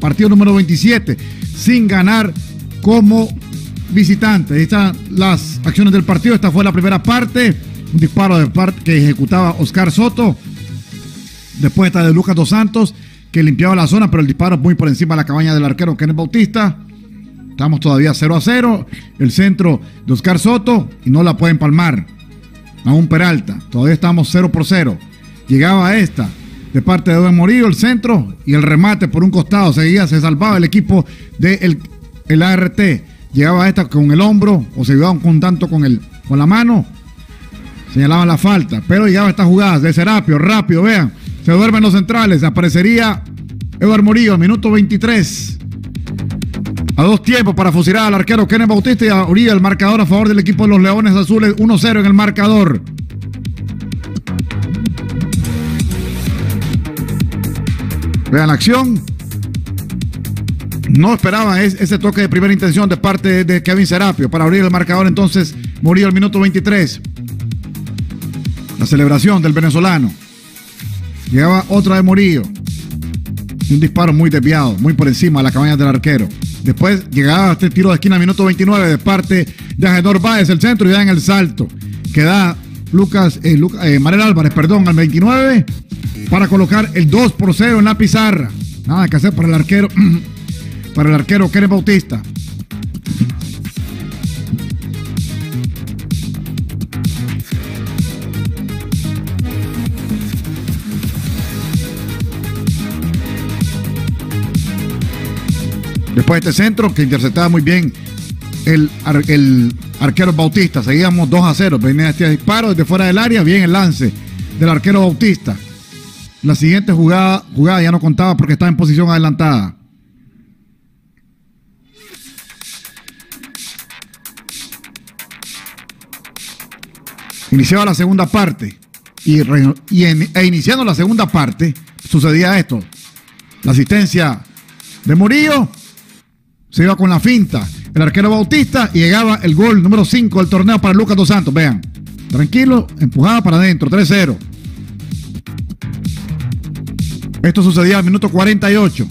partido número 27, sin ganar como visitante. Ahí están las acciones del partido. Esta fue la primera parte, un disparo de parte que ejecutaba Oscar Soto, después está de Lucas Dos Santos, que limpiaba la zona, pero el disparo muy por encima de la cabaña del arquero Kenneth Bautista. Estamos todavía 0-0, el centro de Oscar Soto y no la pueden palmar, aún Peralta, todavía estamos 0-0. Llegaba esta de parte de Eduardo Morillo, el centro y el remate por un costado, seguía, se salvaba el equipo del el ART, llegaba esta con el hombro o se ayudaban con tanto con la mano, señalaban la falta, pero llegaba estas jugadas de Serapio, rápido, vean, se duermen los centrales, aparecería Eduardo Morillo, minuto 23, a dos tiempos para fusilar al arquero Keren Bautista y abría el marcador a favor del equipo de los Leones Azules, 1-0 en el marcador. Vean la acción. No esperaba ese toque de primera intención de parte de Kevin Serapio para abrir el marcador. Entonces Morillo al minuto 23. La celebración del venezolano. Llegaba otra de Morillo. Un disparo muy desviado, muy por encima de la cabaña del arquero. Después llegaba este tiro de esquina al minuto 29 de parte de Agenor Báez, el centro, y da en el salto que da Mariel Álvarez, perdón, al 29 para colocar el 2-0 en la pizarra. Nada que hacer para el arquero Keren Bautista. Después de este centro que interceptaba muy bien el arquero Bautista, seguíamos 2-0, venía este disparo desde fuera del área, bien el lance del arquero Bautista. La siguiente jugada ya no contaba porque estaba en posición adelantada. Iniciaba la segunda parte e iniciando la segunda parte sucedía esto, la asistencia de Morillo, se iba con la finta el arquero Bautista y llegaba el gol número 5 del torneo para Lucas Dos Santos. Vean, tranquilo, empujada para adentro, 3-0. Esto sucedía al minuto 48.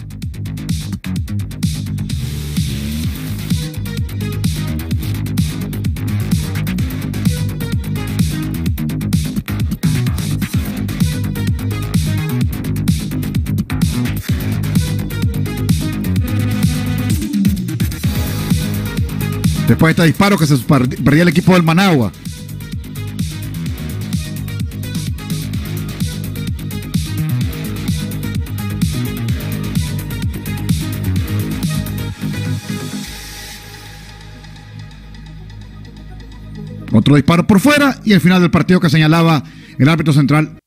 Después de este disparo que se perdía el equipo del Managua. Otro disparo por fuera y el final del partido que señalaba el árbitro central